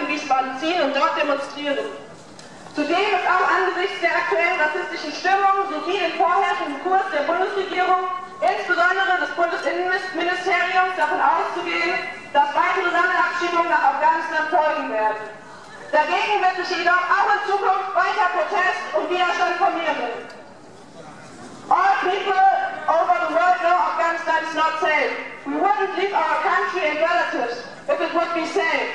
in Wiesbaden ziehen und dort demonstrieren. Zudem ist auch angesichts der aktuellen rassistischen Stimmung sowie dem vorherrschenden Kurs der Bundesregierung, insbesondere des Bundesinnenministeriums, davon auszugehen, dass weitere Sammelabschiebungen nach Afghanistan folgen werden. Dagegen wird sich jedoch auch in Zukunft weiter Protest und Widerstand formieren. All people over the world know Afghanistan is not safe. We wouldn't leave our country and relatives if it would be safe.